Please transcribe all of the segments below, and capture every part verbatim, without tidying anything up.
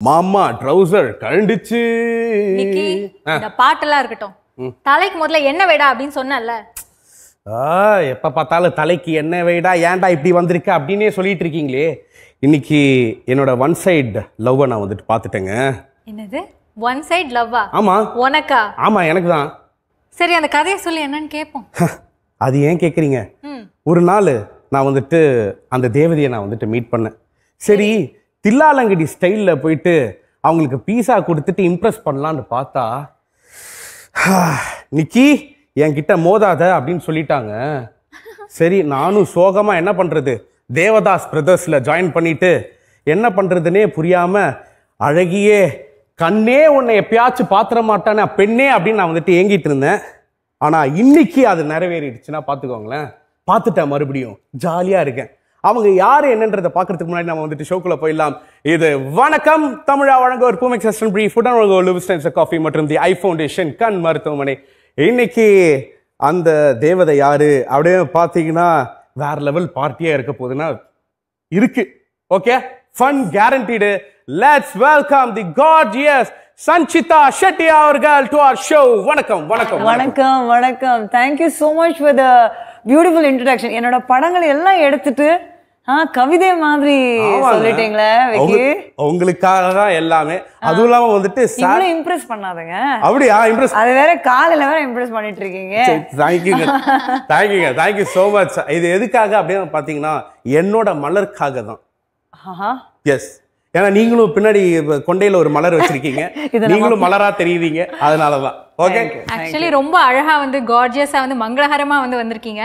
Mama, trouser, current itchy. Nikki, ah. The part all arkato. Hmm. Thalai ko modla yenna veda abdin sonna alla. Ah, yeppa patala thalai ki yenna veda yanda ipdi vandrika abdiney soli trickingle. Nikki, enoda one side love na vandu paatitenga. Enadhe? One side love ah? Ama. Onaka. Ama, enakku dhaan. Seri, andha kadhaiya solli enna nu keppom. Adhu yen kekringa? Hmm. Oru naal na vandittu andha devadiya na vandittu meet panna. Seri, தில்லாலங்கடி ஸ்டைல்ல போயிடு அவங்களுக்கு பீஸா கொடுத்துட்டு impress பண்ணலாம்னு பார்த்தா நிக்கி என்கிட்ட மோதாத அப்படினு சொல்லிட்டாங்க. சரி நானும் சோகமா என்ன பண்றது? தேவதாஸ் பிரதர்ஸ்ல ஜாயின் பண்ணிட்டு என்ன பண்றதுனே புரியாம அழகியே கண்ணே உன்னை எப்பயாச்சு பாத்திர மாட்டானே பெண்ணே அப்படினு நான் வந்து ஏங்கிட்டு இருந்தேன். ஆனா இன்னைக்கு அது நிறைவேறிடுச்சுனா பாத்துக்கோங்களேன். பார்த்துட்ட மறுபடியும் ஜாலியா இருக்கேன். அவங்க யார் என்னன்றதை பார்க்கிறதுக்கு முன்னாடி நாம வந்துட்டு ஷோக்குள்ள போயிடலாம். இது வணக்கம் தமிழா வழங்க ஒரு பூமிக் செஷன் பிரீஃப் ஃபுட் அண்ட் வழங்க லூஸ் டைம்ஸ் காஃபி மற்றும் தி ஐ ஃபவுண்டேஷன் கண் மருத்துவமனை. இன்னைக்கு அந்த தேவதை யாரு அப்படியே பார்த்தீங்கன்னா வேற லெவல் பார்ட்டியா இருக்க போதுன்னா இருக்கு. Okay fun guaranteed. Let's welcome the gorgeous Sanchita Shetty அவர்கள் to our show. வணக்கம் வணக்கம் வணக்கம் வணக்கம். Thank you so much for the beautiful introduction. என்னோட படங்கள் எல்லாம் எடுத்துட்டு ஆ கவிதை மாதிரி சொல்லிட்டீங்களே விக்கி. உங்களுக்காக தான் எல்லாமே. அதுவும்லாம் வந்துட்டு சார் இவ்வளவு இம்ப்ரஸ் பண்ணாதங்க. அப்படியே இம்ப்ரஸ் அது வேற காலையில வேற இம்ப்ரஸ் பண்ணிட்டு இருக்கீங்க. Thank you. Thank you. Thank you so much. இது எதுக்காக அப்படியே பாத்தீங்கன்னா என்னோட மலர்க்காக தான். ஆஹா. Yes. ஏனா நீங்களும் பின்னாடி கொண்டையில ஒரு மலர் வச்சிருக்கீங்க. நீங்களும் மலரா தெரியுவீங்க. அதனால தான். ஓகே. एक्चुअली ரொம்ப அழகா வந்து கார்ஜியஸா வந்து மங்களகரமா வந்து வந்திருக்கீங்க.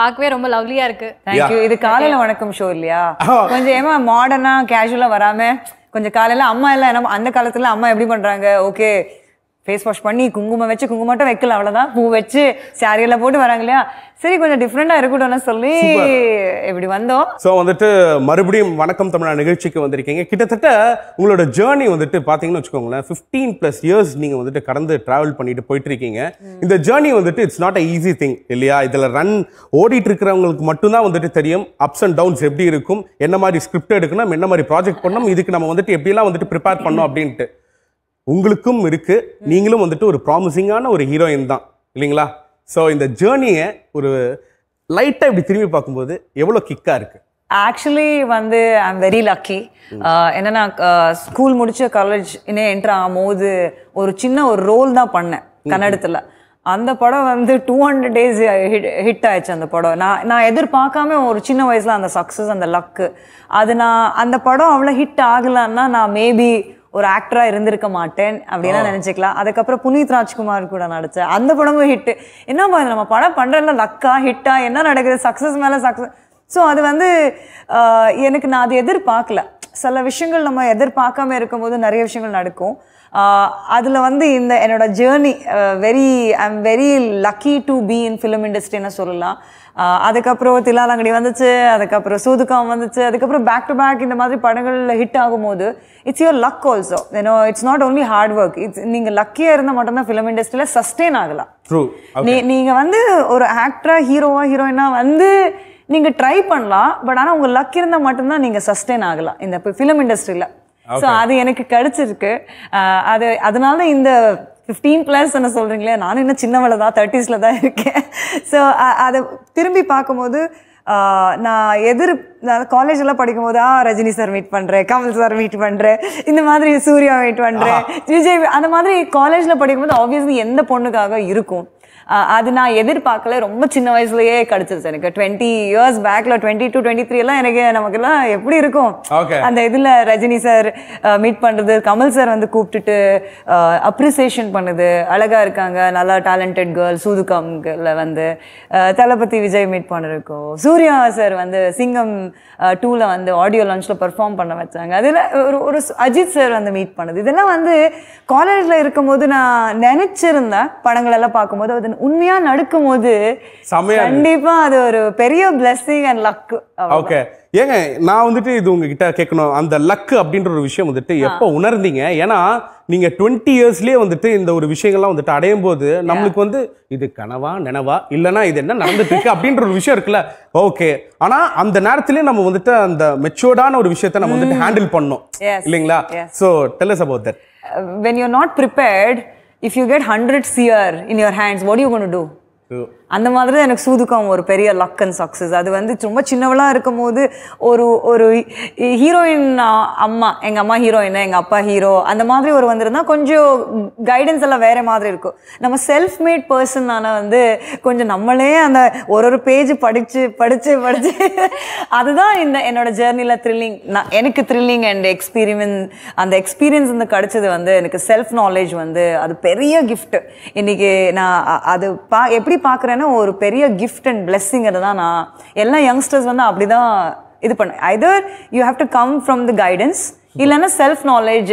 பார்க்கவே ரொம்ப லவ்லியா இருக்கு. Thank you. இது காலையில வணக்கம் ஷோ இல்லையா? கொஞ்சம் ஏமா மாடர்னா கேஷுவலா வராம கொஞ்சம் காலையில அம்மா எல்லாம் அந்த காலத்துல அம்மா எப்படி பண்றாங்க? ஓகே. ஃபேஸ் வாஷ் பண்ணி குங்குமம் வச்சு குங்குமட்ட வைக்கல அவ்வளவுதான். பூ வச்சு சாரி எல்லாம் போட்டு வராங்கலையா? சரி கொஞ்சம் டிஃபரெண்டா இருக்குட்டோம்னா சொல்லி இப்படி வந்தோம். சோ வந்துட்டு மறுபடியும் வணக்கம் தமிழா நிகழ்ச்சிக்கு வந்திருக்கீங்க. கிட்டத்தட்ட உங்களோட ஜர்னி வந்துட்டு பாத்தீங்கன்னு வெச்சுக்கோங்களேன் fifteen plus years நீங்க வந்துட்டு கடந்து டிராவல் பண்ணிட்டு போயிட்டு இருக்கீங்க. இந்த ஜர்னி வந்துட்டு it's not a easy thing இல்லையா? இதுல ரன் ஓடிட்டு இருக்கிறவங்களுக்கு மட்டும் தான் வந்துட்டு தெரியும் அப்ஸ் அண்ட் டவுன்ஸ் எப்படி இருக்கும், என்ன மாதிரி ஸ்கிரிப்ட் எடுக்கணும், என்ன மாதிரி ப்ராஜெக்ட் பண்ணணும், இதுக்கு நம்ம வந்துட்டு எப்படிலாம் வந்துட்டு ப்ரிப்பேர் பண்ணோம் அப்படின்ட்டு. உங்களுக்கும் இருக்கு. நீங்களும் வந்துட்டு ஒரு ப்ராமிசிங்கான ஒரு ஹீரோயின் தான் இல்லைங்களா? ஸோ இந்த ஜேர்னியை ஒரு லைட்டாக இப்படி திரும்பி பார்க்கும்போது எவ்வளோ கிக்காக இருக்கு? ஆக்சுவலி வந்து ஐ எம் வெரி லக்கி. என்னன்னா ஸ்கூல் முடிச்ச காலேஜ் இன்னும் என்ட்ரு ஆகும்போது ஒரு சின்ன ஒரு ரோல் தான் பண்ணேன் கன்னடத்தில். அந்த படம் வந்து டூ ஹண்ட்ரட் டேஸ் ஹிட் ஆயிடுச்சு. அந்த படம் நான் நான் எதிர்பார்க்காம ஒரு சின்ன வயசில் அந்த சக்ஸஸ் அந்த லக்கு அது நான் அந்த படம் அவ்வளோ ஹிட் ஆகலான்னா நான் மேபி ஒரு ஆக்டரா இருந்திருக்க மாட்டேன் அப்படின்னா நினைச்சுக்கலாம். அதுக்கப்புறம் புனித் ராஜ்குமார் கூட நடிச்சேன். அந்த படமும் ஹிட்டு. என்ன பாருங்க நம்ம படம் பண்றதுல லக்கா ஹிட்டா என்ன நடக்குது சக்சஸ் மேல சக்சஸ். ஸோ அது வந்து எனக்கு நான் அது எதிர்பார்க்கல. சில விஷயங்கள் நம்ம எதிர்பார்க்காம இருக்கும்போது நிறைய விஷயங்கள் நடக்கும். அதுல வந்து இந்த என்னோட journey very I am very lucky to be in film இண்டஸ்ட்ரின்னு சொல்லலாம். அதுக்கப்புறம் தில்லாலங்கடி வந்துச்சு, அதுக்கப்புறம் சூதுக்காம் வந்துச்சு, அதுக்கப்புறம் பேக் டு பேக் இந்த மாதிரி படங்கள் ஹிட் ஆகும்போது இட்ஸ் யுவர் லக் ஆல்சோ. ஏன்னா it's not only hard work. It's நீங்கள் லக்கியாக இருந்தால் மட்டும்தான் ஃபிலிம் இண்டஸ்ட்ரியில் சஸ்டெயின் ஆகலாம். நீங்கள் வந்து ஒரு ஆக்டரா ஹீரோவா ஹீரோயினா வந்து நீங்கள் ட்ரை பண்ணலாம். பட் ஆனால் உங்கள் லக் இருந்தால் மட்டும்தான் நீங்கள் சஸ்டெயின் ஆகலாம் இந்த ஃபிலிம் இண்டஸ்ட்ரியில். ஸோ அது எனக்கு கிடைச்சிருக்கு. அது அதனால இந்த ஃபிஃப்டீன் ப்ளஸ் என்ன சொல்கிறீங்களே நானும் இன்னும் சின்னவளை தான் தேர்ட்டிஸில் தான் இருக்கேன். ஸோ அதை திரும்பி பார்க்கும்போது நான் எதிர் நான் காலேஜெல்லாம் படிக்கும்போது ஆ ரஜினி சார் மீட் பண்ணுறேன், கமல் சார் மீட் பண்ணுறேன், இந்த மாதிரி சூர்யா மீட் பண்ணுறேன், விஜய் அந்த மாதிரி காலேஜில் படிக்கும்போது ஆப்வியஸ்லி எந்த பொண்ணுக்காக இருக்கும். அது நான் எதிர்பார்க்கல. ரொம்ப சின்ன வயசுலயே கிடைச்சிருச்சு எனக்கு. டுவெண்ட்டி இயர்ஸ் பேக்ல டுவெண்ட்டி டூ டுவெண்ட்டி த்ரீ எல்லாம் எனக்கு நமக்கு எல்லாம் எப்படி இருக்கும் அந்த இதுல ரஜினி சார் மீட் பண்றது, கமல் சார் வந்து கூப்பிட்டுட்டு அப்ரிசியேஷன் பண்ணுது, அழகா இருக்காங்க நல்லா டேலண்டட் கேர்ள், சூதுகாம்ல வந்து தளபதி விஜய் மீட் பண்ணிருக்கோம், சூர்யா சார் வந்து சிங்கம் டூல வந்து ஆடியோ லான்ச்ல பெர்ஃபார்ம் பண்ண வச்சாங்க, அதுல ஒரு ஒரு அஜித் சார் வந்து மீட் பண்ணுது. இதெல்லாம் வந்து காலேஜ்ல இருக்கும் போது நான் நினைச்சிருந்தேன். படங்கள் எல்லாம் பார்க்கும்போது அது உண்மையா நடக்கும்போது கண்டிப்பா அது ஒரு பெரிய blessing and luck. ஓகே ஏங்க நான் வந்துட்டு இது உங்ககிட்ட கேட்கணும், அந்த லக் அப்படின்ற ஒரு விஷயம் வந்துட்டு எப்போ உணர்ந்தீங்க? ஏன்னா நீங்க டுவெண்ட்டி இயர்ஸ்லயே வந்துட்டு இந்த ஒரு விஷயங்கள்லாம் வந்துட்டு அடையும் போது நம்மளுக்கு வந்து இது கனவா நினவா இல்லைன்னா இது என்ன நடந்துட்டு இருக்கு அப்படின்ற ஒரு விஷயம் இருக்குல்ல. ஓகே ஆனா அந்த நேரத்திலேயே நம்ம வந்துட்டு அந்த மெச்சூர்டான ஒரு விஷயத்த நம்ம வந்துட்டு ஹேண்டில் பண்ணோம் இல்லைங்களா? So tell us about that. When you're not prepared, if you get one hundred seer in your hands, what are you going to do? அந்த மாதிரி தான் எனக்கு சூதுக்கம் ஒரு பெரிய லக் அண்ட் சக்ஸஸ். அது வந்து ரொம்ப சின்னவளா இருக்கும் போது ஒரு ஒரு ஹீரோயின் அம்மா, எங்க அம்மா ஹீரோயினா எங்க அப்பா ஹீரோ, அந்த மாதிரி ஒரு வந்திருந்தா கொஞ்சம் கைடன்ஸ் எல்லாம் வேற மாதிரி இருக்கும். நம்ம செல்ஃப் மேட் பர்சன் ஆனால் வந்து கொஞ்சம் நம்மளே அந்த ஒரு ஒரு பேஜ் படிச்சு படிச்சு படிச்சு அதுதான் இந்த என்னோட ஜேர்னில த்ரில்லிங், நான் எனக்கு த்ரில்லிங் அண்ட் எக்ஸ்பீரியன் அந்த எக்ஸ்பீரியன்ஸ் வந்து கிடைச்சது. வந்து எனக்கு செல்ஃப் நாலேஜ் வந்து அது பெரிய கிஃப்ட். இன்னைக்கு நான் அது பா எப்படி பார்க்குறேன்னா ஒரு பெரிய gift and blessing. அதுதான் நான் எல்லா யங்ஸ்டர்ஸ் வந்து அப்படிதான் இது பண்ண, either you have to come from the guidance இல்லனா self knowledge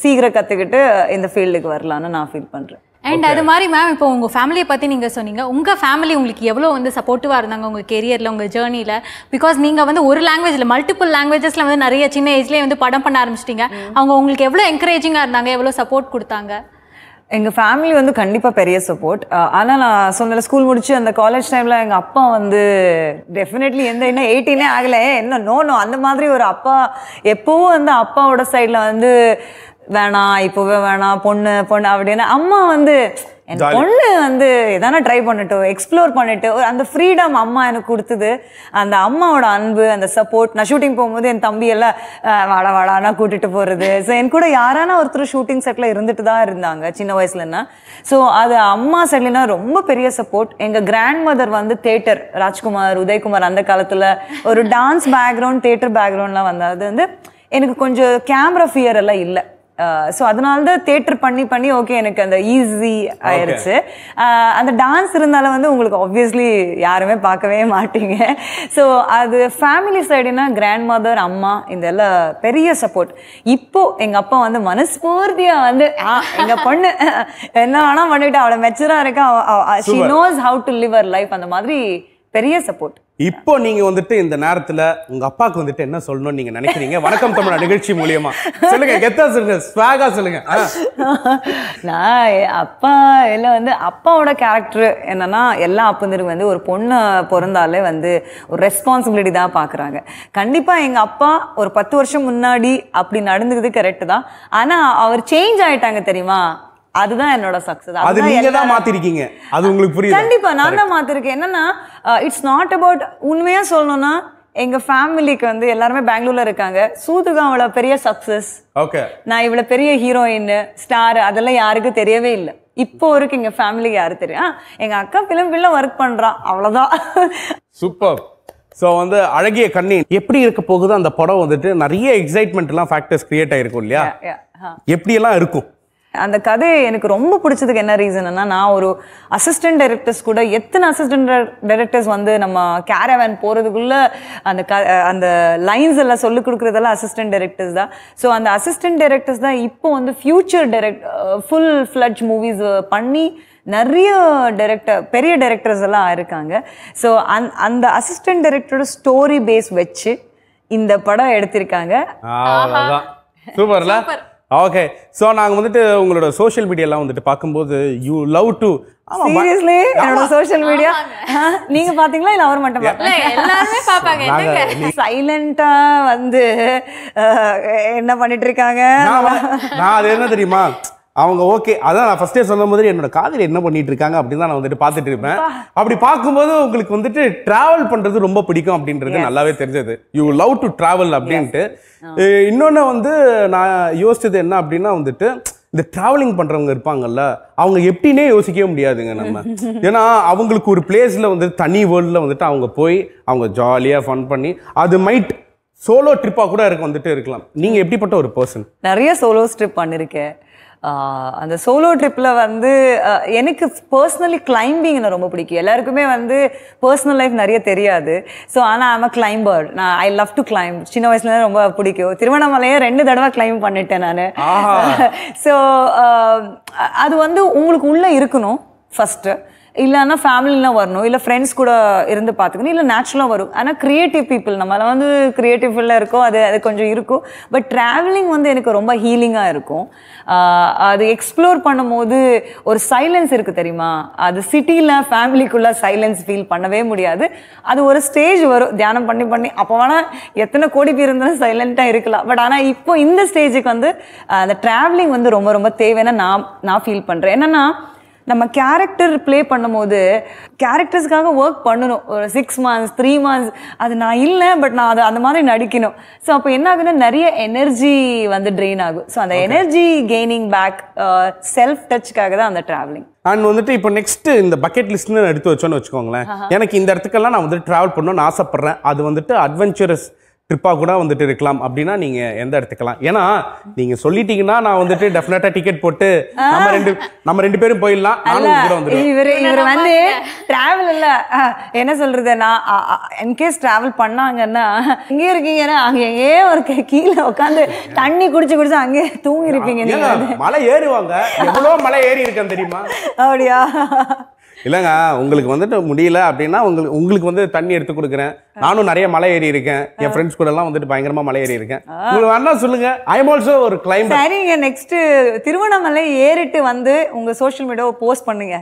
சீக்கிர கத்துக்கிட்டு இந்த ஃபீல்டுக்கு வரலாம்னு நான் ஃபீல் பண்றேன். அண்ட் அது மாதிரி மேம் இப்போ உங்கள் ஃபேமிலியை பற்றி நீங்கள் சொன்னீங்க, உங்கள் ஃபேமிலி உங்களுக்கு எவ்வளோ வந்து சப்போர்ட்டிவாக இருந்தாங்க உங்கள் கெரியரில் உங்கள் ஜேர்னியில்? பிகாஸ் நீங்கள் வந்து ஒரு லாங்குவேஜில் மல்டிபிள் லாங்குவேஜஸில் வந்து நிறைய சின்ன ஏஜ்லேயே வந்து படம் பண்ண ஆரம்பிச்சிட்டிங்க. அவங்க உங்களுக்கு எவ்வளோ என்கரேஜிங்காக இருந்தாங்க, எவ்வளோ சப்போர்ட் கொடுத்தாங்க? எங்கள் ஃபேமிலி வந்து கண்டிப்பாக பெரிய சப்போர்ட். ஆனால் நான் சொன்ன ஸ்கூல் முடிச்சு அந்த காலேஜ் டைமில் எங்கள் அப்பா வந்து டெஃபினெட்லி எந்த இன்னும் எயிட்டீனே ஆகலை என்ன நோ நோ அந்த மாதிரி ஒரு அப்பா எப்போவும் வந்து அப்பாவோட சைடில் வந்து வேணாம் இப்போவே வேணாம் பொண்ணு பொண்ணு அப்படின்னு. அம்மா வந்து என் பொண்ணு வந்து எதானா ட்ரை பண்ணட்டும் எக்ஸ்ப்ளோர் பண்ணிட்டு அந்த ஃப்ரீடம் அம்மா எனக்கு கொடுத்தது. அந்த அம்மாவோட அன்பு அந்த சப்போர்ட். நான் ஷூட்டிங் போகும்போது என் தம்பி எல்லாம் வாடா வாடானா கூட்டிட்டு போறது. ஸோ என் கூட யாரான ஒருத்தர் ஷூட்டிங் செட்ல இருந்துட்டு தான் இருந்தாங்க சின்ன வயசுலன்னா. ஸோ அது அம்மா செட்லன்னா ரொம்ப பெரிய சப்போர்ட். எங்க கிராண்ட் மதர் வந்து தேட்டர், ராஜ்குமார் உதயகுமார் அந்த காலத்துல ஒரு டான்ஸ் பேக்ரவுண்ட் தேட்டர் பேக்ரவுண்ட்லாம் வந்தால் அது வந்து எனக்கு கொஞ்சம் கேமரா ஃபியர் எல்லாம் இல்லை. ஸோ அதனால்தான் தேட்டர் பண்ணி பண்ணி ஓகே எனக்கு அந்த ஈஸி ஆயிடுச்சு. அந்த டான்ஸ் இருந்தாலும் வந்து உங்களுக்கு ஆப்வியஸ்லி யாருமே பார்க்கவே மாட்டீங்க. ஸோ அது ஃபேமிலி சைடுனா கிராண்ட் மதர் அம்மா இதெல்லாம் பெரிய சப்போர்ட். இப்போ எங்கள் அப்பா வந்து மனஸ்பூர்த்தியாக வந்து எங்கள் பொண்ணு என்ன வேணா பண்ணிட்டு அவளை மெச்சூராக இருக்கா, she knows how to live her life, அந்த மாதிரி பெரிய சப்போர்ட். இப்போ நீங்க வந்துட்டு இந்த நேரத்துல உங்க அப்பாக்கு வந்துட்டு என்ன சொல்லணும்னு நீங்க நினைக்கிறீங்க வணக்கம் தமிழா நிகழ்ச்சி மூலமா? சொல்லுங்க, கெத்தா சொல்லுங்க, ஸ்வாகா சொல்லுங்க. நான் அப்பா எல்லாம் வந்து அப்பாவோட கேரக்டர் என்னன்னா எல்லா அப்பந்திருக்கு வந்து ஒரு பொண்ணு பிறந்தாலே வந்து ஒரு ரெஸ்பான்சிபிலிட்டி தான் பாக்குறாங்க. கண்டிப்பா எங்க அப்பா ஒரு பத்து வருஷம் முன்னாடி அப்படி நடந்துக்குது கரெக்ட் தான். ஆனா அவர் சேஞ்ச் ஆயிட்டாங்க தெரியுமா, அதுதான் என்னோட சக்சஸ். அது நீங்க தான் மாத்திருக்கீங்க, அது உங்களுக்கு புரியுது. கண்டிப்பா நான் தான் மாத்திருக்கேன். என்னன்னா இட்ஸ் நாட் அபவுட், உண்மையா சொல்லணும்னா எங்க ஃபேமிலிக்கு வந்து எல்லாருமே பெங்களூர்ல இருக்காங்க. சூதுகா அவள பெரிய சக்சஸ், ஓகே நான் இவ்வளவு பெரிய ஹீரோயின் ஸ்டார் அதெல்லாம் யாருக்கும் தெரியவே இல்லை. இப்போ இருக்கு எங்க ஃபேமிலிக்கு யாரு தெரியும், எங்க அக்கா பிலிம் பிள்ளை ஒர்க் பண்றான் அவ்வளவுதான். சூப்பர். ஸோ வந்து அழகிய கண்ணி எப்படி இருக்க போகுது அந்த படம் வந்துட்டு நிறைய எக்ஸைட்மெண்ட் எல்லாம் ஃபேக்டர்ஸ் கிரியேட் ஆயிருக்கும் இல்லையா? எப்படி எல்லாம் இருக்கும் அந்த கதை? எனக்கு ரொம்ப பிடிச்சதுக்கு என்ன ரீசன்னா நான் ஒரு அசிஸ்டன்ட் டைரக்டர்ஸ் கூட எத்தனை அசிஸ்டன்ட் டைரக்டர்ஸ் வந்து நம்ம கேரவேன் போகிறதுக்குள்ள அந்த க அந்த லைன்ஸ் எல்லாம் சொல்லிக் கொடுக்குறதெல்லாம் அசிஸ்டன்ட் டைரக்டர்ஸ் தான். ஸோ அந்த அசிஸ்டன்ட் டைரக்டர்ஸ் தான் இப்போ வந்து future direct full fledged movies பண்ணி நிறைய டைரக்டர் பெரிய டைரக்டர்ஸ் எல்லாம் இருக்காங்க. ஸோ அந் அந்த அசிஸ்டன்ட் டைரக்டரோட ஸ்டோரி பேஸ் வச்சு இந்த படம் எடுத்திருக்காங்க. சூப்பர்ல. ஓகே ஸோ நாங்கள் வந்துட்டு உங்களோட சோஷியல் மீடியாலாம் வந்துட்டு பார்க்கும்போது யூ லவ் டு சீரியஸ்லி என்னோட சோஷியல் மீடியா நீங்க பாத்தீங்களா? இல்ல அவர் மட்டும் பாத்தீங்களா? எல்லாரும் பாப்பாங்க. என்னங்க சைலண்டா வந்து என்ன பண்ணிட்டு இருக்காங்க? நான் அது என்ன தெரியுமா அவங்க ஓகே அதான் நான் ஃபர்ஸ்டே சொன்ன மாதிரி என்னோட காதல் என்ன பண்ணிட்டு இருக்காங்க அப்படின்னு தான் நான் வந்துட்டு பார்த்துட்டு இருப்பேன். அப்படி பார்க்கும்போது உங்களுக்கு வந்துட்டு டிராவல் பண்றது ரொம்ப பிடிக்கும் அப்படின்றது நல்லாவே தெரிஞ்சது. யூ லவ் டு டிராவல் அப்படின்ட்டு. இன்னொன்று வந்து நான் யோசிச்சது என்ன அப்படின்னா வந்துட்டு இந்த டிராவலிங் பண்றவங்க இருப்பாங்கல்ல அவங்க எப்படின்னே யோசிக்கவே முடியாதுங்க நம்ம. ஏன்னா அவங்களுக்கு ஒரு பிளேஸ்ல வந்து தனி வேர்ல்டில் வந்துட்டு அவங்க போய் அவங்க ஜாலியாக ஃபன் பண்ணி அது மைட் சோலோ ட்ரிப்பாக கூட இருக்கு வந்துட்டு இருக்கலாம். நீங்க எப்படிப்பட்ட ஒரு பர்சன்? நிறைய சோலோ ட்ரிப் பண்ணிருக்கேன். அந்த சோலோ ட்ரிப்பில் வந்து எனக்கு பர்சனலி கிளைம்பிங் எனக்கு ரொம்ப பிடிக்கும். எல்லாருக்குமே வந்து பர்சனல் லைஃப் நிறைய தெரியாது. ஸோ ஆனால் ஐம் அ கிளைம்பர். நான் ஐ லவ் டு கிளைம். சின்ன வயசுல ரொம்ப பிடிக்கும். திருவண்ணாமலையை ரெண்டு தடவை கிளைம் பண்ணிட்டேன் நான். ஸோ அது வந்து உங்களுக்கு உள்ளே இருக்கணும் ஃபஸ்ட்டு. இல்லனா ஃபேமிலில வரணும் இல்ல फ्रेंड्स கூட இருந்து பாத்துக்கணும் இல்ல நேச்சுரலா வரும் انا கிரியேட்டிவ் people நம்மள வந்து கிரியேட்டிவ் ஃபீல்ல இருக்கும் அது அது கொஞ்சம் இருக்கும் பட் டிராவலிங் வந்து எனக்கு ரொம்ப ஹீலிங்கா இருக்கும் அது எக்ஸ்ப்ளோர் பண்ணும்போது ஒரு சைலன்ஸ் இருக்கு தெரியுமா அது சிட்டில ஃபேமிலிக்குள்ள சைலன்ஸ் ஃபீல் பண்ணவே முடியாது அது ஒரு ஸ்டேஜ் வரும் தியானம் பண்ணி பண்ணி அப்பவான எத்தனை கோடி பேர் இருந்தாலும் சைலண்டா இருக்கலாம் பட் ஆனா இப்போ இந்த ஸ்டேஜுக்கு வந்து அந்த டிராவலிங் வந்து ரொம்ப ரொம்ப தேவைனா நான் நான் ஃபீல் பண்றேன் என்னன்னா நம்ம கேரக்டர் ப்ளே பண்ணும்போது கேரக்டர்ஸ்க்காக ஒர்க் பண்ணணும் ஒரு சிக்ஸ் மந்த்ஸ் த்ரீ மந்த்ஸ் அது நான் இல்லை பட் நான் அது அந்த மாதிரி நடிக்கணும் ஸோ அப்போ என்ன ஆகுதுன்னா நிறைய எனர்ஜி வந்து ட்ரெயின் ஆகும் ஸோ அந்த எனர்ஜி கெய்னிங் பேக் செல்ஃப் டச்சுக்காக தான் அந்த ட்ராவலிங் அண்ட் வந்துட்டு இப்போ நெக்ஸ்ட் இந்த பக்கெட் லிஸ்ட்னு எடுத்து வச்சோன்னு வச்சுக்கோங்களேன் எனக்கு இந்த இடத்துக்கெல்லாம் நான் வந்துட்டு ட்ராவல் பண்ணணும்னு ஆசைப்பட்றேன் அது வந்துட்டு அட்வென்ச்சரஸ் ட்ரிப்பாக கூட வந்துட்டு இருக்கலாம் அப்படின்னா நீங்கள் எந்த இடத்துக்கலாம் ஏன்னா நீங்கள் சொல்லிட்டீங்கன்னா நான் வந்துட்டு டெஃபினட்டாக டிக்கெட் போட்டு நம்ம ரெண்டு நம்ம ரெண்டு பேரும் போயிடலாம் இவர் இவர் வந்து ட்ராவல் இல்லை என்ன சொல்கிறது நான் இன்கேஸ் ட்ராவல் பண்ணாங்கன்னா இங்கே இருக்கீங்கன்னா அங்கே எங்கே ஒரு கீழே உட்காந்து தண்ணி குடிச்சு குடிச்சு அங்கே தூங்கி இருப்பீங்க நீங்கள் மலை ஏறுவாங்க எவ்வளோ மலை ஏறி இருக்கேன் தெரியுமா அப்படியா இல்லைங்க உங்களுக்கு வந்துட்டு முடியல அப்படின்னா உங்களுக்கு உங்களுக்கு வந்து தண்ணி எடுத்து கொடுக்குறேன் நானும் நிறைய மலை ஏறி இருக்கேன் என் ஃப்ரெண்ட்ஸ் கூட எல்லாம் வந்துட்டு பயங்கரமா மலை ஏறி இருக்கேன் உங்களுக்கு வேணா சொல்லுங்க ஐ எம் ஆல்சோ ஒரு கிளைம்பர் சரிங்க நெக்ஸ்ட் திருவண்ணாமலை ஏறிட்டு வந்து உங்க சோஷியல் மீடியாவை போஸ்ட் பண்ணுங்க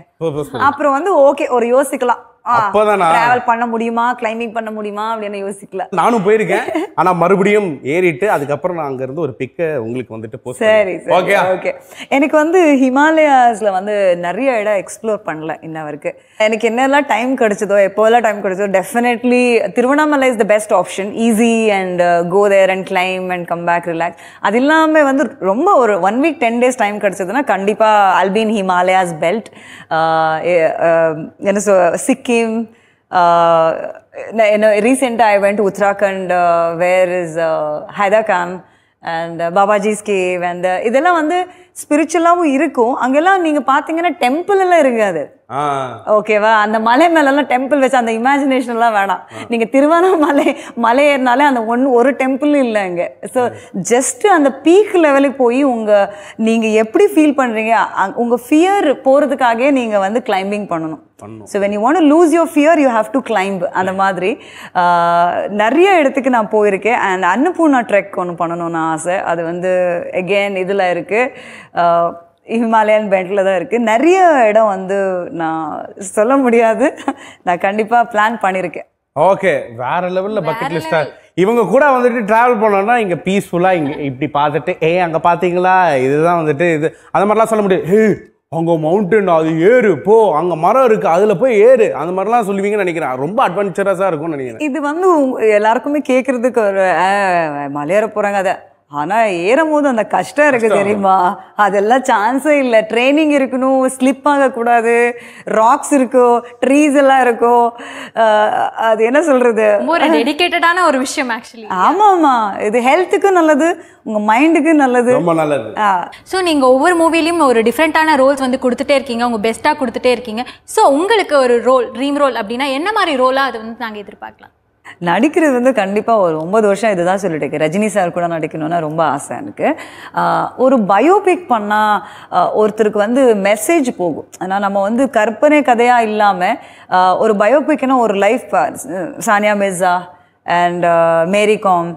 அப்புறம் வந்து ஓகே ஒரு யோசிக்கலாம் அப்போதான் டிராவல் பண்ண முடியுமா கிளைம்பிங் பண்ண முடியுமா அப்படின்னு யோசிக்கல நானும் போயிருக்கேன் ஆனா மறுபடியும் ஏறிட்டு அதுக்கப்புறம் நான் அங்க இருந்து ஒரு பிக்க உங்களுக்கு வந்துட்டு சரி ஓகே ஓகே எனக்கு வந்து ஹிமாலயாஸ்ல வந்து நிறைய இடம் எக்ஸ்ப்ளோர் பண்ணல இன்ன வரைக்கும் எனக்கு என்னெல்லாம் டைம் கிடைச்சதோ எப்போதெல்லாம் டைம் கிடைச்சதோ definitely Tiruvannamalai is the best option easy and go there and climb and come back relax அது இல்லாமல் வந்து ரொம்ப ஒரு one week ten days time கிடைச்சதுன்னா கண்டிப்பா அல்பீன் ஹிமாலயாஸ் பெல்ட் என்ன சிக்கி Came, uh, in a recent I went to Uttarakhand uh, where is uh, Haidakhan and uh, Babaji's cave and uh, idella vandu spiritualum irukum angella neenga pathingena temple illa irukadhu okay va andha malai mela la temple vecha andha imagination la vena neenga Tiruvannamalai malai ernaale andha one oru temple illa inga so just andha peak level ku poi unga neenga eppadi feel pandringa unga fear poradhukage neenga vandu climbing pananum so when you want to lose your fear you have to climb அந்த மாதிரி நிறைய இடத்துக்கு நான் போயிருக்கேன் and Annapurna trek ஒன்று பண்ணணும்னு ஆசை அது வந்து அகெயின் இதில் இருக்குது ஹிமாலயன் பெல்ட்ல தான் இருக்குது நிறைய இடம் வந்து நான் சொல்ல முடியாது நான் கண்டிப்பாக பிளான் பண்ணியிருக்கேன் ஓகே வேற லெவலில் பக்கெட் லிஸ்ட்டாக இவங்க கூட வந்துட்டு ட்ராவல் பண்ணோம்னா இங்கே பீஸ்ஃபுல்லாக இங்கே இப்படி பார்த்துட்டு ஏ அங்கே பார்த்தீங்களா இதுதான் வந்துட்டு இது அந்த மாதிரிலாம் சொல்ல முடியாது அங்கே மவுண்டன் அது ஏறு போ அங்கே மரம் இருக்குது அதில் போய் ஏறு அந்த மாதிரிலாம் சொல்லுவீங்கன்னு நினைக்கிறேன் ரொம்ப அட்வென்ச்சரஸாக இருக்கும்னு நினைக்கிறேன் இது வந்து எல்லாருக்குமே கேட்குறதுக்கு ஒரு மலையேற போகிறாங்க அதை ஆனால் ஏறும் போது அந்த கஷ்டம் இருக்குது தெரியுமா அதெல்லாம் சான்ஸே இல்லை ட்ரைனிங் இருக்கணும் ஸ்லிப் ஆகக்கூடாது ராக்ஸ் இருக்கும் ட்ரீஸ் எல்லாம் இருக்கும் அது என்ன சொல்கிறது டெடிகேட்டடான ஒரு விஷயம் ஆக்சுவலி ஆமாம்மா இது ஹெல்த்துக்கும் நல்லது உங்கள் மைண்டுக்கும் நல்லது ரொம்ப நல்லது ஸோ நீங்கள் ஒவ்வொரு மூவிலையும் ஒரு டிஃப்ரெண்ட்டான ரோல்ஸ் வந்து கொடுத்துட்டே இருக்கீங்க உங்கள் பெஸ்ட்டாக கொடுத்துட்டே இருக்கீங்க ஸோ உங்களுக்கு ஒரு ரோல் ட்ரீம் ரோல் அப்படின்னா என்ன மாதிரி ரோலாக அது வந்து நாங்கள் எதிர்பார்க்கலாம் நடிக்கிறது வந்து கண்டிப்பாக ஒரு ஒம்பது வருஷம் இதுதான் சொல்லிட்டு இருக்கேன் ரஜினி சார் கூட நடிக்கணும்னா ரொம்ப ஆசை எனக்கு ஒரு பயோபிக் பண்ணால் ஒருத்தருக்கு வந்து மெசேஜ் போகும் ஆனால் நம்ம வந்து கற்பனை கதையாக இல்லாமல் ஒரு பயோபிக்னா ஒரு life Sania Mirza and Mary Kom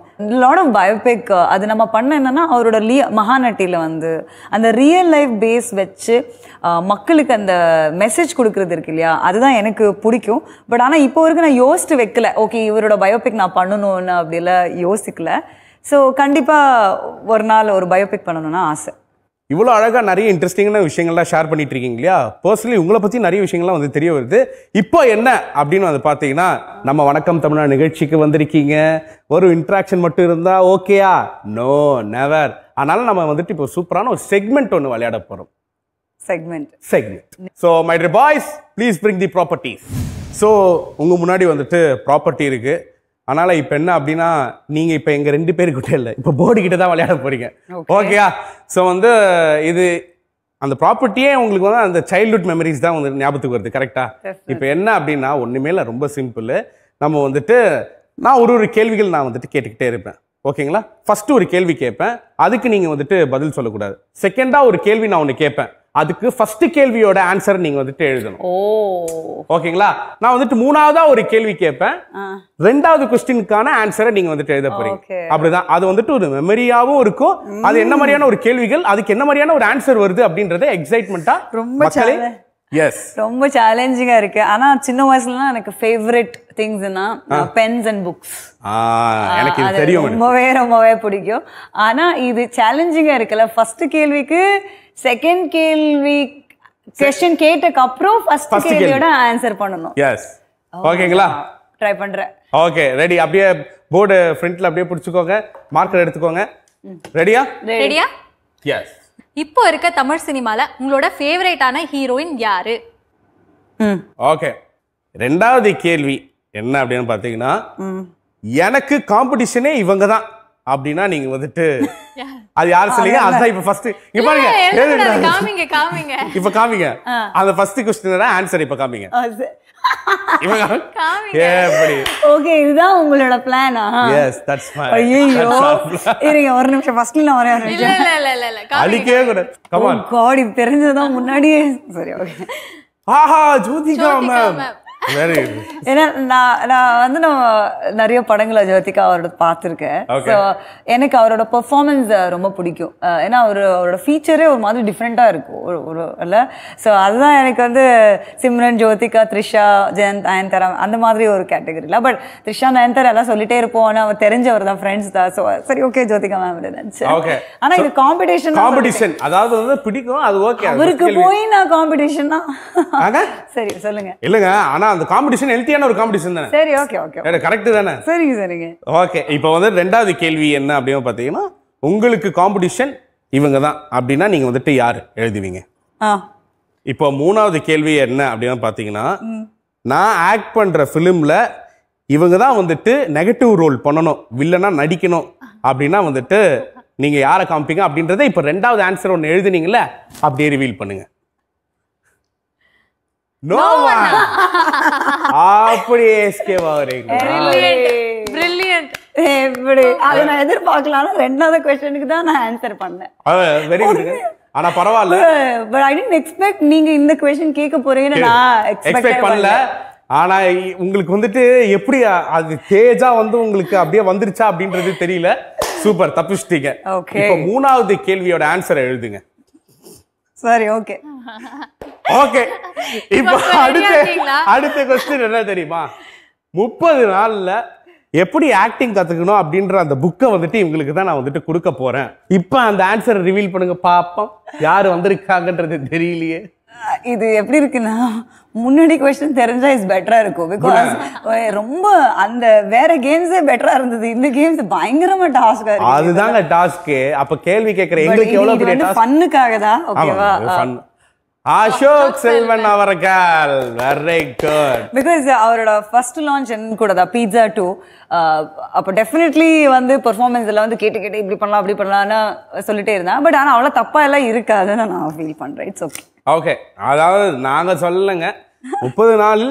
lot of biopic அது நம்ம பண்ண என்னன்னா அவரோட லிய மகாநட்டியில் வந்து அந்த ரியல் லைஃப் பேஸ் வச்சு மக்களுக்கு அந்த மெசேஜ் கொடுக்குறது இருக்கு இல்லையா அதுதான் எனக்கு பிடிக்கும் பட் ஆனால் இப்போ வரைக்கும் நான் யோசிச்சு வைக்கல ஓகே இவரோட பயோபிக் நான் பண்ணணும்னு அப்படிலாம் யோசிக்கல ஸோ கண்டிப்பாக ஒரு நாள் ஒரு பயோபிக் பண்ணணும்னா ஆசை இவ்வளோ அழகாக நிறைய இன்ட்ரெஸ்டிங்கான விஷயங்கள்லாம் ஷேர் பண்ணிட்டு இருக்கீங்க இல்லையா பர்சனலி உங்களை பற்றி நிறைய விஷயங்கள்லாம் வந்து தெரிய வருது இப்போ என்ன அப்படின்னு வந்து பார்த்தீங்கன்னா நம்ம வணக்கம் தமிழா நிகழ்ச்சிக்கு வந்திருக்கீங்க ஒரு இன்ட்ராக்ஷன் மட்டும் இருந்தால் ஓகேயா நோ நெவர் அதனால நம்ம வந்துட்டு இப்போ சூப்பரான ஒரு செக்மெண்ட் ஒன்று விளையாட போகிறோம் segment segment so my dear boys please bring the properties so உங்கள் முன்னாடி வந்துட்டு ப்ராப்பர்ட்டி இருக்குது அதனால இப்போ என்ன அப்படின்னா நீங்கள் இப்போ எங்கள் ரெண்டு பேருக்கிட்ட இல்லை இப்போ போர்டு கிட்ட தான் விளையாட போகிறீங்க ஓகேயா ஸோ வந்து இது அந்த ப்ராப்பர்ட்டியே உங்களுக்கு வந்து அந்த சைல்ட்ஹுட் மெமரிஸ் தான் வந்து ஞாபகத்துக்கு வருது கரெக்டாக இப்போ என்ன அப்படின்னா ஒன்றுமே இல்லை ரொம்ப சிம்பிள் நம்ம வந்துட்டு நான் ஒரு ஒரு கேள்விகள் நான் வந்துட்டு கேட்டுக்கிட்டே இருப்பேன் ஓகேங்களா ஃபஸ்ட்டு ஒரு கேள்வி கேட்பேன் அதுக்கு நீங்கள் வந்துட்டு பதில் சொல்லக்கூடாது செகண்டாக ஒரு கேள்வி நான் ஒன்று கேட்பேன் அதுக்கு ஃபர்ஸ்ட் கேள்வியோட ஆன்சர் நீங்க வந்துட்டு எழுதணும். ஓ ஓகேங்களா? நான் வந்துட்டு மூணாவதா ஒரு கேள்வி கேட்பேன். இரண்டாவது क्वेश्चनக்கான ஆன்சரை நீங்க வந்துட்டு எழுத போறீங்க. அப்படிதான் அது வந்துட்டு ஒரு மெமரியாவும் இருக்கும். அது என்ன மாதிரியான ஒரு கேள்விகள், அதுக்கு என்ன மாதிரியான ஒரு ஆன்சர் வருது அப்படிங்கறதை எக்ஸைட்மென்ட்டா ரொம்ப சேலஞ்ச். எஸ், ரொம்ப சேலஞ்சிங்கா இருக்கு. ஆனா சின்ன வயசுல எனக்கு ஃபேவரட் திங்ஸ்னா பென்ஸ் அண்ட் புக்ஸ். ஆ எனக்கு இது தெரியும். ரொம்பவே ரொம்பவே பிடிக்கும். ஆனா இது சேலஞ்சிங்கா இருக்குல. ஃபர்ஸ்ட் கேள்விக்கு செகண்ட் கேள்வி क्वेश्चन கேட்டக்கு அப்புறம் ஃபர்ஸ்ட் கேள்வியோட ஆன்சர் பண்ணனும். எஸ் ஓகேங்களா? ட்ரை பண்றேன். Okay ready. அப்படியே போர்டு ஃப்ரண்ட்ல அப்படியே புடிச்சுக்கோங்க. மார்க்கர் எடுத்துக்கோங்க. ரெடியா? ரெடியா? எஸ். இப்போ இருக்க தமிழ் சினிமால உங்களோட ஃபேவரட்டான ஹீரோயின் யாரு? ம் ஓகே. இரண்டாவது கேள்வி என்ன அப்படினு பாத்தீங்கன்னா, எனக்கு காம்படிஷனே இவங்க தான் அப்படினா நீங்க வந்துட்டு அது யார் சொல்லுங்க? அதான் இப்ப ஃபர்ஸ்ட் இங்க பாருங்க. காமிங்க காமிங்க. இப்ப காமிங்க. அந்த ஃபர்ஸ்ட் क्वेश्चनோட ஆன்சர் இப்ப காமிங்க. இவங்க காமிங்க. எப்படி? ஓகே இதுதான் உங்களோட பிளானா? Yes that's my. ஐயோ இருங்க ஒரு நிமிஷம். ஃபர்ஸ்ட்ல நான் வரேன். இல்ல இல்ல இல்ல இல்ல காமிங்க. அடிக்கே கம் ஆன். காடி தெரிஞ்சதா முன்னாடியே. சரி ஓகே. ஆஹா ஜோதிகா மேம். Very good. ஏன்னா நான் வந்து நான் நிறைய படங்களை ஜோதிகா அவரோட பார்த்துருக்கேன். ஸோ எனக்கு அவரோட பெர்ஃபார்மன்ஸ் ரொம்ப பிடிக்கும். ஏன்னா அவர் அவரோட ஃபீச்சரே ஒரு மாதிரி டிஃப்ரெண்ட்டாக இருக்கும் ஒரு இல்லை. ஸோ அதுதான் எனக்கு வந்து சிம்ரன், ஜோதிகா, த்ரிஷா, ஜெயந்த், அயன்தாரா அந்த மாதிரி ஒரு கேட்டகரியில். பட் த்ரிஷா அயன்தாரா எல்லாம் சொல்லிட்டே இருப்போம். ஆனால் அவர் தெரிஞ்சவர் தான், ஃப்ரெண்ட்ஸ் தான். ஸோ சரி ஓகே ஜோதிகா மேம் நினச்சி. ஆனால் இது காம்படிஷன் காம்படிஷன் அதாவது வந்து பிடிக்கும். அது ஓகே அவருக்கு போய் நான் காம்படிஷன் தான். சரி சொல்லுங்க. இல்லைங்க ஆனால் அந்த காம்படிஷன் ஹெல்தியான ஒரு காம்படிஷன் தான? சரி ஓகே ஓகே. அட கரெக்ட் தான? சரி சரிங்க. ஓகே இப்போ வந்து இரண்டாவது கேள்வி என்ன அப்படியே பாத்தீங்கன்னா, உங்களுக்கு காம்படிஷன் இவங்க தான் அப்படினா நீங்க வந்துட்டு யார் எழுதுவீங்க? ஆ இப்போ மூணாவது கேள்வி என்ன அப்படியே பாத்தீங்கன்னா, நான் ஆக்ட் பண்ற ஃபிலிம்ல இவங்க தான் வந்துட்டு நெகட்டிவ் ரோல் பண்ணனும், வில்லனா நடிக்கணும் அப்படினா வந்துட்டு நீங்க யாரை காமிப்பீங்க அப்படின்றதை இப்போ இரண்டாவது ஆன்சர் ஒன்னு எழுதுனீங்கல அப்படியே ரிவீல் பண்ணுங்க. உங்களுக்கு வந்துட்டு எப்படி அது தேஜா வந்து உங்களுக்கு அப்படியே வந்துருச்சா அப்படின்றது தெரியல. சூப்பர் தப்பிச்சிட்டீங்க. மூணாவது கேள்வியோட ஆன்சர் எழுதுங்க. சரி ஓகே ஓகே. இப்போ அடுத்து அடுத்த क्वेश्चन என்ன தெரியுமா? முப்பது நாள்ல எப்படி ஆக்டிங் கத்துக்கணும் அப்படிங்கற அந்த புக்க வந்துட்டு உங்களுக்கு தான் நான் வந்துட்டு கொடுக்க போறேன். இப்போ அந்த ஆன்சர் ரிவீல் பண்ணுங்க பாப்போம். யார் வந்திருக்காங்கன்றது தெரியலையே. இது எப்படி இருக்குன்னா முன்னாடி क्वेश्चन தெரிஞ்சா இஸ் பெட்டரா இருக்கும். बिकॉज ரொம்ப அந்த வேற கேம்ஸே பெட்டரா இருந்தது. இந்த கேம்ஸ் பயங்கரமா டாஸ்க் ஆ இருக்கு. அதுதான்ங்க டாஸ்க். அப்ப கேள்வி கேக்குற எங்களுக்கு எவ்வளவு பெரிய டாஸ்க் ஃபன்னுக்காக தான். ஓகேவா? ஃபன். அசோக் செல்வன் அவர்கள். Very good. பிகாஸ் அவரோட ஃபர்ஸ்ட் லான்ச் என்ன கூட தான் பீட்சா டூ. அப்போ டெஃபினெட்லி வந்து பெர்ஃபார்மன்ஸ் எல்லாம் வந்து கேட்டு கேட்டு இப்படி பண்ணலாம் அப்படி பண்ணலாம்னு சொல்லிட்டே இருந்தான். பட் ஆனால் அவ்வளோ தப்பா எல்லாம் இருக்காதுன்னு நான் ஃபீல் பண்ணுறேன். It's okay okay. அதாவது நாங்கள் சொல்லலைங்க முப்பது நாள்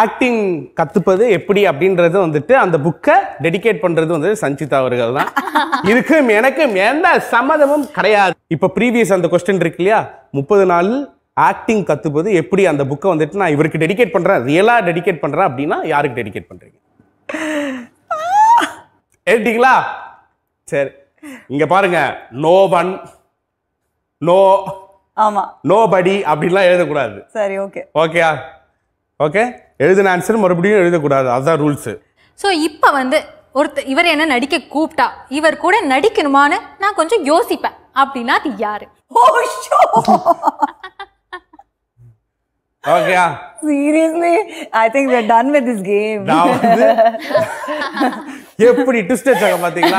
ஆக்டிங் கத்துப்பது எப்படி அப்படின்றது வந்துட்டு அந்த புக்கை டெடிகேட் பண்றது வந்து சஞ்சிதா அவர்கள் தான். இதுக்கும் எனக்கும் எந்த சம்மதமும் கிடையாது. இப்போ ப்ரீவியஸ் அந்த கொஸ்டின் இருக்கு இல்லையா, முப்பது நாள் ஆக்டிங் கத்துப்பது எப்படி, அந்த புக்கை வந்துட்டு நான் இவருக்கு டெடிகேட் பண்றேன், ரியலா டெடிகேட் பண்றேன் அப்படின்னா யாருக்கு டெடிகேட் பண்றீங்க? எடுத்தீங்களா? சரி இங்க பாருங்க. நோ ஒன், நோ, ஆமா நோ படி அப்படின்லாம் எழுதக்கூடாது. சரி ஓகே ஓகேயா? ஓகே எழுதின ஆன்சர் மறுபடியும் எழுதக்கூடாது. அதுதான் ரூல்ஸ். ஸோ இப்போ வந்து ஒருத்த இவர் என்ன நடிக்க கூப்பிட்டா இவர் கூட நடிக்கணுமான்னு நான் கொஞ்சம் யோசிப்பேன் அப்படின்னா அது யாரு? ஓகேயா? Seriously I think we are done with this game. எப்படி ட்விஸ்ட் ஆக பாத்தீங்களா?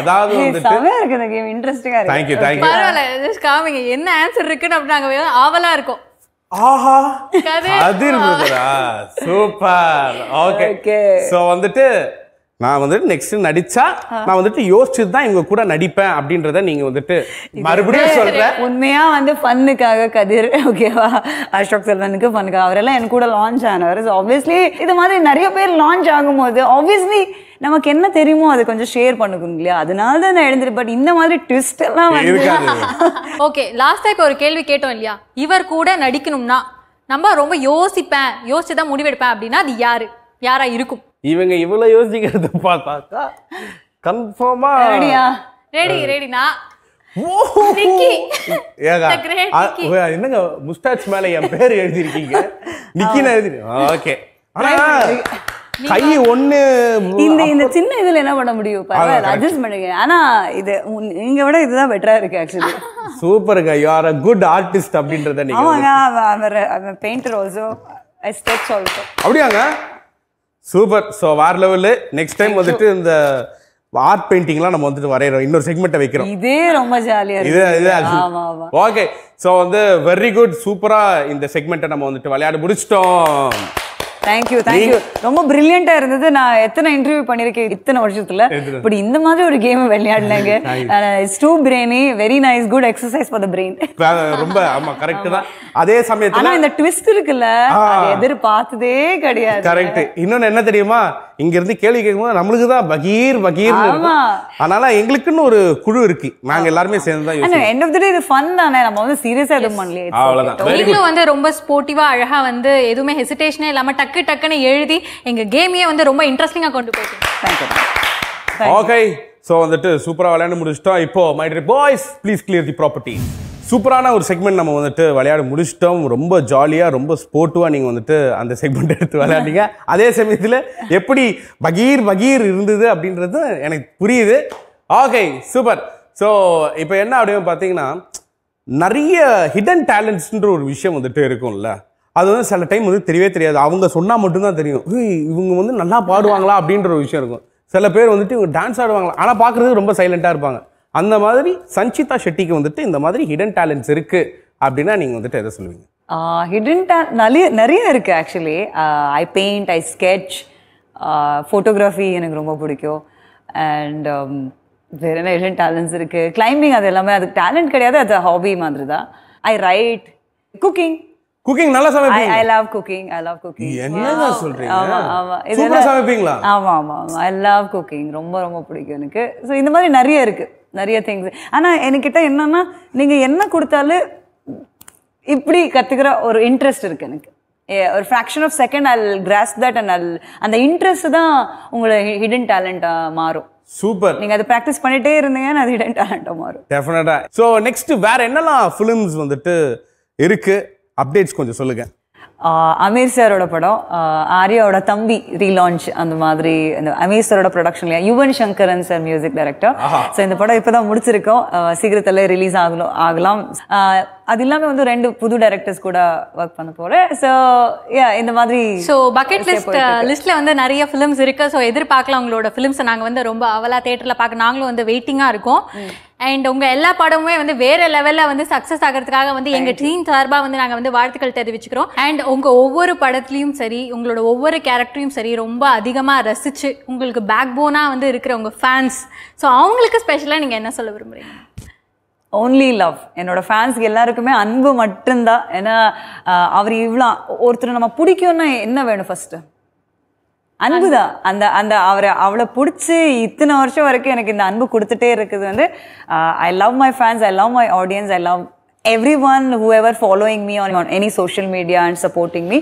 அதாவது வந்துட்டு சவே இருக்கு இந்த கேம். இன்ட்ரஸ்டிங்கா இருக்கு. Thank you thank you. பரவால just காமிங்க என்ன ஆன்சர் இருக்குன்னு அப்படி நாங்க ஆவலா இருக்கோம். ஆஹா அதிர்வுடா சூப்பர். ஓகே சோ வந்துட்டு நான் வந்து நெக்ஸ்ட் நடிச்சா நான் வந்துட்டு யோசிச்சுட்டு தான் இவங்க கூட நடிப்பேன் அப்படின்றத நீங்க வந்துட்டு மறுபடியும் சொல்றேன். உண்மையா வந்து ஃபன்னுக்காக கதிர் ஓகேவா அசோக் செல்வனுக்கு ஃபன்னுக்காக அவரெல்லாம் என் கூட லான்ச் ஆனவர். ஸோ ஆப்வியஸ்லி இது மாதிரி நிறைய பேர் லான்ச் ஆகும்போது ஆப்வியஸ்லி நமக்கு என்ன தெரியுமோ அதை கொஞ்சம் ஷேர் பண்ணிக்கோங்க இல்லையா, அதனால தான் நான் எழுந்துரு. பட் இந்த மாதிரி ட்விஸ்ட் எல்லாம் ஓகே. லாஸ்ட் டைம் ஒரு கேள்வி கேட்டோம் இல்லையா, இவர் கூட நடிக்கணும்னா நம்ம ரொம்ப யோசிப்பேன் யோசிச்சு தான் முடிவெடுப்பேன் அப்படின்னா அது யாரு யாரா இருக்கும்? இவங்க இவ்வளவு யோசிக்கிறத பார்த்தாக்கா கன்ஃபார்மா ரெடி ரெடினா என்னங்க முஸ்டாச் மேல என் பேர் எழுதி இருக்கீங்க நிக்கின்னு எழுதி. ஓகே கை ஒண்ணு இந்த இந்த சின்ன இதுல என்ன பண்ண முடியும் அட்ஜஸ்ட் பண்ணுங்க. ஆனா இது நீங்க விட இதுதான் பெட்டரா இருக்கு ஆக்சுவலி. சூப்பருங்க, you are a good artist அப்படின்றத நீங்க. ஆமாங்க, I am painter also, I sketch also. அப்படியாங்க, சூப்பர். ஸோ வேற லெவலு. நெக்ஸ்ட் டைம் வந்துட்டு இந்த ஆர்ட் பெயிண்டிங்லாம் நம்ம வந்துட்டு வரைகிறோம், இன்னொரு செக்மெண்ட்டை வைக்கிறோம். இதே ரொம்ப ஜாலியாக இது இது ஓகே. ஸோ வந்து வெரி குட், சூப்பராக இந்த செக்மெண்ட்டை நம்ம வந்துட்டு விளையாட முடிச்சிட்டோம். தேங்க்யூ தேங்க்யூ, ரொம்ப பிரில்லியண்டாக இருந்தது. நான் எத்தனை இன்டர்வியூ பண்ணியிருக்கேன் இத்தனை வருஷத்தில், இப்படி இந்த மாதிரி ஒரு கேம் விளையாடலைங்க. It's too brainy, very nice, good exercise for the brain. ரொம்ப ஆமாம் கரெக்டு தான். அதே சமயத்தில் ஆனால் இந்த ட்விஸ்ட் இருக்குல்ல எதிர்பார்த்ததே கிடையாது. கரெக்ட். இன்னொன்று என்ன தெரியுமா, இங்கேருந்து கேள்வி கேட்கும்போது நம்மளுக்கு தான் பகீர் பகீர், அதனால எங்களுக்குன்னு ஒரு குழு இருக்கு, நாங்கள் எல்லாருமே சேர்ந்து தான். எண்ட் ஆஃப் த டே இது ஃபன் தானே, நம்ம வந்து சீரியஸாக எதுவும் பண்ணலையே. அவ்வளோதான். நீங்களும் வந்து ரொம்ப ஸ்போர்ட்டிவாக அழகாக வந்து எதுவுமே ஹெசிடேஷனே இல்லாமல் டக்கு டக்குன்னு எழுதி எங்க கேமையே வந்து ரொம்ப இன்ட்ரெஸ்டிங்காக கொண்டு போயிட்டீங்க. ஓகே, ஸோ வந்துட்டு சூப்பராக விளையாண்டு முடிச்சிட்டோம். இப்போ my dear boys please clear the property. சூப்பரான ஒரு செக்மெண்ட் நம்ம வந்துட்டு விளையாட முடிச்சிட்டோம். ரொம்ப ஜாலியாக ரொம்ப ஸ்போர்ட்டிவாக நீங்கள் வந்துட்டு அந்த செக்மெண்ட் எடுத்து விளையாடுங்க. அதே சமயத்தில் எப்படி பகீர் பகீர் இருந்தது அப்படின்றது எனக்கு புரியுது. Okay super. ஸோ இப்போ என்ன அப்படின்னு பார்த்தீங்கன்னா, நிறைய ஹிடன் டேலண்ட்ஸ்ன்ற ஒரு விஷயம் வந்துட்டு இருக்கும்ல, அது வந்து சில டைம் வந்து தெரியவே தெரியாது. அவங்க சொன்னால் மட்டும்தான் தெரியும் இவங்க வந்து நல்லா பாடுவாங்களா அப்படின்ற ஒரு விஷயம் இருக்கும். சில பேர் வந்துட்டு இவங்க டான்ஸ் ஆடுவாங்களா, ஆனால் பார்க்குறது ரொம்ப சைலண்ட்டாக இருப்பாங்க. அந்த மாதிரி சஞ்சிதா ஷெட்டிக்கு வந்துட்டு இந்த மாதிரி ஹிடன் டேலண்ட்ஸ் இருக்கு அப்படின்னா நீங்க வந்துட்டு எதை சொல்லுவீங்க? ஹிடன் டேலண்ட் நிறைய இருக்கு actually. I paint, I sketch, photography எனக்கு ரொம்ப பிடிக்கும். அண்ட் வேற என்ன ஹிடன் டேலண்ட்ஸ் இருக்கு? கிளைம்பிங், அது எல்லாமே அது டேலண்ட் கிடையாது, அது ஹாபி மாதிரி தான். ஐ ரைட், குக்கிங். குக்கிங் நல்லா சமைப்பீங்க? I love cooking, I love cooking. என்னடா சொல்றீங்க? ஆமா ஆமா, சூப்பரா சமைப்பீங்களா? ஆமா ஆமா, ஐ லவ் குக்கிங், ரொம்ப ரொம்ப பிடிக்கும் எனக்கு. சோ இந்த மாதிரி நிறைய இருக்கு, நிறைய திங்ஸ். ஆனா என்கிட்ட என்னன்னா, நீங்க என்ன கொடுத்தாலும் இப்படி கத்துக்கிற ஒரு இன்ட்ரெஸ்ட் இருக்கு எனக்கு. ஒரு fraction of second I'll grasp that and I'll, அந்த இன்ட்ரெஸ்ட் தான் உங்களை ஹிடன் டேலண்டா மாறும். சூப்பர். நீங்க அதை பிராக்டிஸ் பண்ணிட்டே இருந்தீங்கன்னா அது ஹிடன் டேலண்டா மாறும் டெஃபினட்டா. சோ நெக்ஸ்ட் வேற என்னெல்லாம் ஃபிலிம்ஸ் வந்துட்டு இருக்கு, அப்டேட்ஸ் கொஞ்சம் சொல்லுங்க. அமீர் சாரோட படம், ஆர்யாவோட தம்பி ரீலான்ச், அந்த மாதிரி இந்த அமீர் சாரோட ப்ரொடக்ஷன்லையா Yuvan Sankaran sir music director. So இந்த படம் இப்போ தான் முடிச்சிருக்கோம், சீக்கிரத்தில் ரிலீஸ் ஆகலாம் ஆகலாம் அது இல்லாமல் வந்து ரெண்டு புது டைரக்டர்ஸ் கூட ஒர்க் பண்ண போகிறேன். ஸோ யா இந்த மாதிரி ஸோ பக்கெட் லிஸ்ட் லிஸ்ட்டில் வந்து நிறைய ஃபிலிம்ஸ் இருக்குது. ஸோ எதிர்பார்க்கலாம் உங்களோட ஃபிலிம்ஸை. நாங்கள் வந்து ரொம்ப அவலா தேட்டரில் பார்க்க நாங்களும் வந்து வெயிட்டிங்காக இருக்கோம். அண்ட் உங்கள் எல்லா படமுமே வந்து வேறு லெவலில் வந்து சக்ஸஸ் ஆகிறதுக்காக வந்து எங்கள் டீம் சார்பாக வந்து நாங்கள் வந்து வாழ்த்துக்கள் தெரிவிச்சுக்கிறோம். அண்ட் உங்கள் ஒவ்வொரு படத்துலையும் சரி, உங்களோட ஒவ்வொரு கேரக்டரையும் சரி, ரொம்ப அதிகமாக ரசித்து உங்களுக்கு பேக் போனாக வந்து இருக்கிற உங்கள் ஃபேன்ஸ், ஸோ அவங்களுக்கு ஸ்பெஷலாக நீங்கள் என்ன சொல்ல விரும்புகிறீங்க? Only love. என்னோட ஃபேன்ஸ்க்கு எல்லாருக்குமே அன்பு மட்டும்தான். ஏன்னா அவர் இவ்வளோ ஒருத்தர் நம்ம பிடிக்கும்னா என்ன வேணும்? ஃபஸ்ட்டு அன்புதான். அந்த அந்த அவரை அவளை பிடிச்சி இத்தனை வருஷம் வரைக்கும் எனக்கு இந்த அன்பு கொடுத்துட்டே இருக்குது வந்து. I love my fans, I love my audience, I love everyone who ever following me on on any social media and supporting me.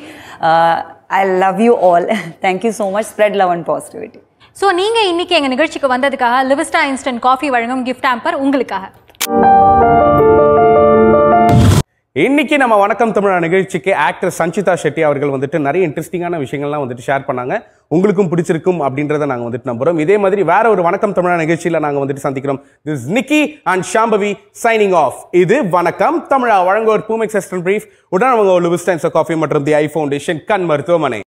I love you all. Thank you so much. Spread love and positivity. So நீங்கள் இன்றைக்கி எங்கள் நிகழ்ச்சிக்கு வந்ததுக்காக Levista instant coffee வழங்கும் gift hamper உங்களுக்காக. இன்றைக்கி நம்ம வணக்கம் தமிழா நிகழ்ச்சிக்கு ஆக்ட்ரஸ் சஞ்சிதா ஷெட்டி அவர்கள் வந்துட்டு நிறைய இன்ட்ரெஸ்டிங்கான விஷயங்கள்லாம் வந்துட்டு ஷேர் பண்ணாங்க. உங்களுக்கும் பிடிச்சிருக்கும் அப்படின்றத நாங்கள் வந்துட்டு நம்புகிறோம். இதே மாதிரி வேற ஒரு வணக்கம் தமிழா நிகழ்ச்சியில் நாங்கள் வந்துட்டு சந்திக்கிறோம். This Nikki and Shambhavi signing off. இது வணக்கம் தமிழா வழங்குவோர் பூமெக்ஸ் எஸ்டன் பிரீஃப் உடன் அவங்க லிவிஸ்டா இன்ஸ்டன்ட் காஃபி மற்றும் தி ஐ ஃபவுண்டேஷன் கண் மருத்துவமனை.